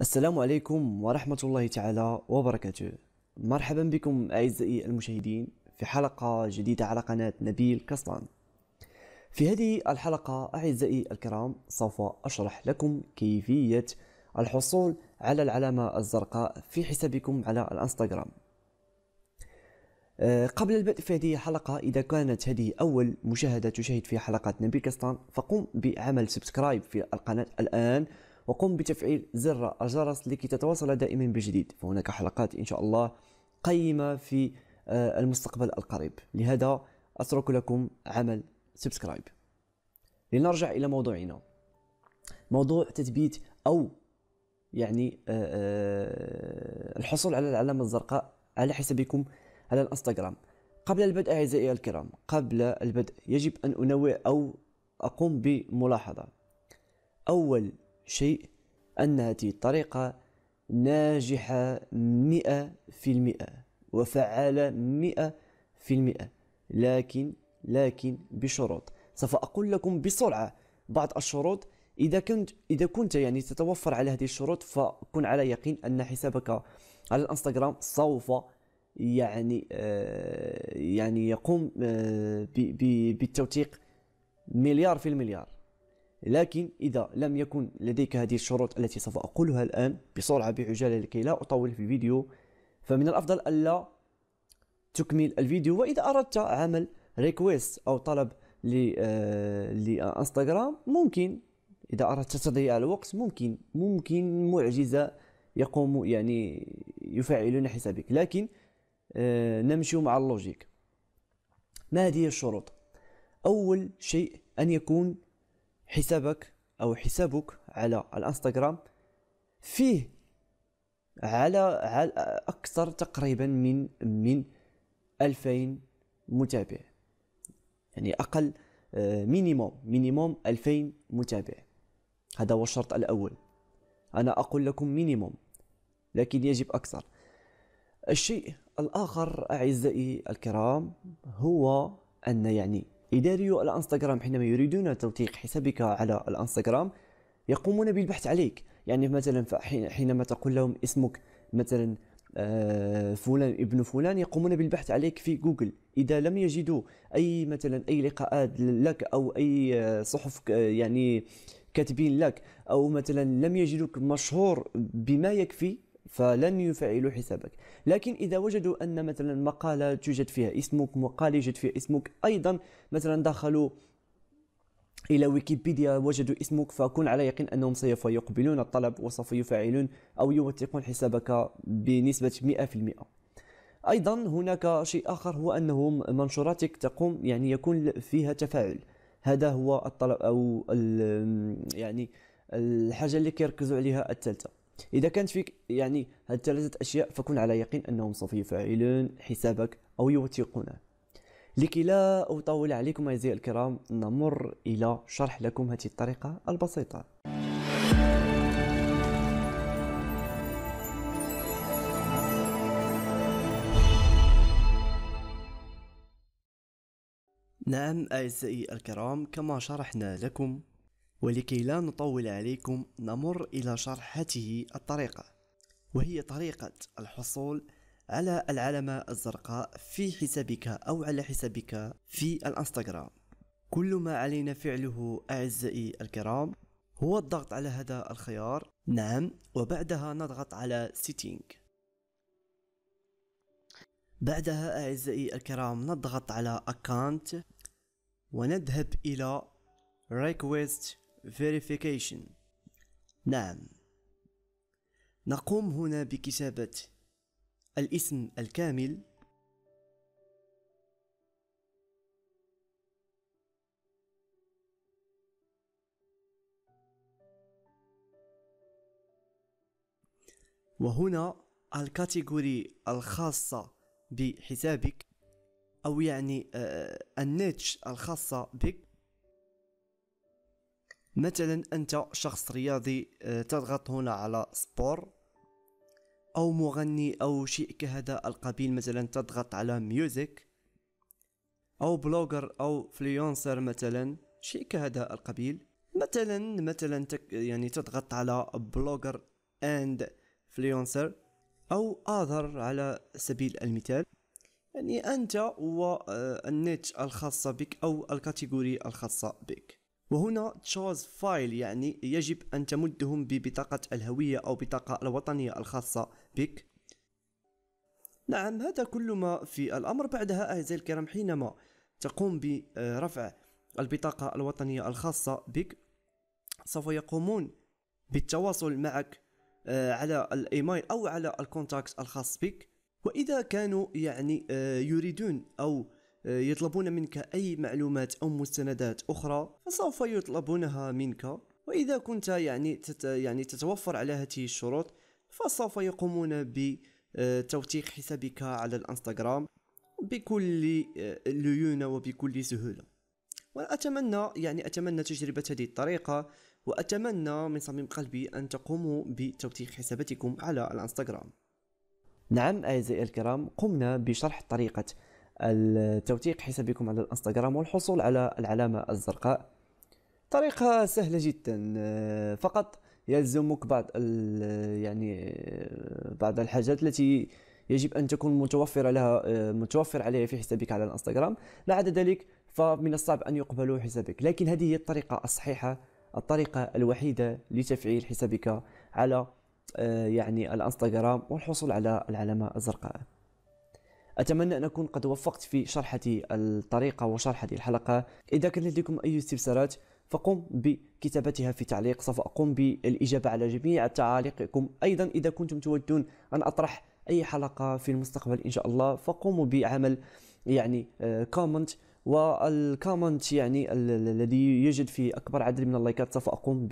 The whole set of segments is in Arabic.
السلام عليكم ورحمة الله تعالى وبركاته. مرحبا بكم أعزائي المشاهدين في حلقة جديدة على قناة نبيل كستان. في هذه الحلقة أعزائي الكرام سوف أشرح لكم كيفية الحصول على العلامة الزرقاء في حسابكم على الانستغرام. قبل البدء في هذه الحلقة، إذا كانت هذه أول مشاهدة تشاهد في حلقات نبيل كستان فقم بعمل سبسكرايب في القناة الآن، وقم بتفعيل زر الجرس لكي تتواصل دائما بجديد، فهناك حلقات إن شاء الله قيمة في المستقبل القريب، لهذا أترك لكم عمل سبسكرايب. لنرجع إلى موضوعنا، موضوع تثبيت أو يعني الحصول على العلامة الزرقاء على حسابكم على الانستغرام. قبل البدء أعزائي الكرام، قبل البدء يجب أن أنوه أو أقوم بملاحظة. أول شيء أن هذه الطريقة ناجحة 100% وفعالة 100%، لكن بشروط. سوف أقول لكم بسرعة بعض الشروط. إذا كنت يعني تتوفر على هذه الشروط فكن على يقين أن حسابك على الانستغرام سوف يعني يقوم بالتوثيق 1,000,000%. لكن إذا لم يكن لديك هذه الشروط التي سوف أقولها الآن بسرعة بعجالة لكي لا أطول في الفيديو، فمن الأفضل ألا تكمل الفيديو. وإذا أردت عمل ريكويست أو طلب لإنستغرام، ممكن إذا أردت تضييع الوقت ممكن معجزة يقوم يعني يفعلون حسابك، لكن نمشي مع اللوجيك. ما هذه الشروط؟ أول شيء أن يكون حسابك على الانستغرام فيه على أكثر تقريبا من 2000 متابع، يعني أقل مينيموم 2000 متابع. هذا هو الشرط الأول. أنا أقول لكم مينيموم لكن يجب أكثر. الشيء الآخر أعزائي الكرام هو أن يعني إداريو الانستغرام حينما يريدون توثيق حسابك على الانستغرام يقومون بالبحث عليك. يعني مثلا حينما تقول لهم اسمك مثلا فلان ابن فلان، يقومون بالبحث عليك في جوجل. إذا لم يجدوا أي لقاءات لك أو أي صحف يعني كاتبين لك، أو مثلا لم يجدوك مشهور بما يكفي، فلن يفعلوا حسابك. لكن إذا وجدوا أن مثلا مقالة توجد فيها اسمك، مقالة يوجد فيها اسمك، أيضا مثلا دخلوا إلى ويكيبيديا وجدوا اسمك، فكن على يقين أنهم سوف يقبلون الطلب وسوف يفعلون أو يوثقون حسابك بنسبة 100%. أيضا هناك شيء آخر هو أنهم منشوراتك تقوم يعني يكون فيها تفاعل. هذا هو الطلب أو يعني الحاجة اللي كيركزوا عليها الثالثة. إذا كانت فيك يعني هذه ثلاثة أشياء فكن على يقين أنهم سوف يفعلون حسابك أو يوثقونه. لكي لا أطول عليكم أعزائي الكرام، نمر إلى شرح لكم هذه الطريقة البسيطة. نعم أعزائي الكرام، كما شرحنا لكم ولكي لا نطول عليكم نمر إلى شرح هذه الطريقة، وهي طريقة الحصول على العلامة الزرقاء في حسابك أو على حسابك في الانستغرام. كل ما علينا فعله أعزائي الكرام هو الضغط على هذا الخيار، نعم، وبعدها نضغط على Setting. بعدها أعزائي الكرام نضغط على Account ونذهب إلى Request Verification. نعم، نقوم هنا بكتابة الاسم الكامل وهنا الكاتيجوري الخاصة بحسابك أو يعني النيتش الخاصة بك. مثلا أنت شخص رياضي، تضغط هنا على سبور، أو مغني أو شيء كهذا القبيل، مثلا تضغط على ميوزك، أو بلوجر أو فليونسر مثلا شيء كهذا القبيل. مثلا يعني تضغط على بلوجر and influencer أو آذر على سبيل المثال. يعني أنت والنيتش الخاصة بك أو الكاتيجوري الخاصة بك. وهنا تشوز فايل يعني يجب أن تمدهم ببطاقة الهوية أو بطاقة الوطنية الخاصة بك. نعم، هذا كل ما في الأمر. بعدها أعزائي الكرام حينما تقوم برفع البطاقة الوطنية الخاصة بك سوف يقومون بالتواصل معك على الإيميل أو على الكونتاكت الخاص بك، وإذا كانوا يعني يريدون أو يطلبون منك أي معلومات أو مستندات أخرى فسوف يطلبونها منك، وإذا كنت يعني تتوفر على هذه الشروط فسوف يقومون بتوثيق حسابك على الانستغرام بكل ليونة وبكل سهولة. وأتمنى أتمنى تجربة هذه الطريقة، وأتمنى من صميم قلبي أن تقوموا بتوثيق حساباتكم على الانستغرام. نعم أعزائي الكرام، قمنا بشرح طريقة توثيق حسابكم على الانستغرام والحصول على العلامة الزرقاء. طريقة سهلة جدا، فقط يلزمك بعض بعض الحاجات التي يجب أن تكون متوفر عليها في حسابك على الانستغرام. لا عدا ذلك فمن الصعب أن يقبلوا حسابك، لكن هذه هي الطريقة الصحيحة، الطريقة الوحيدة لتفعيل حسابك على الانستغرام والحصول على العلامة الزرقاء. أتمنى أن أكون قد وفقت في شرح هذه الطريقة وشرح هذه الحلقة. إذا كان لديكم أي استفسارات فقم بكتابتها في تعليق، سوف أقوم بالإجابة على جميع تعاليقكم. أيضا إذا كنتم تودون أن أطرح أي حلقة في المستقبل إن شاء الله فقوموا بعمل كومنت، والكومنت الذي يجد فيه أكبر عدد من اللايكات سوف أقوم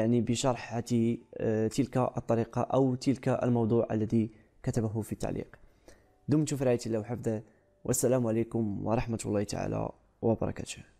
بشرح تلك الطريقة أو تلك الموضوع الذي كتبه في التعليق. دمتم في رعاية الله وحفظه، والسلام عليكم ورحمة الله تعالى وبركاته.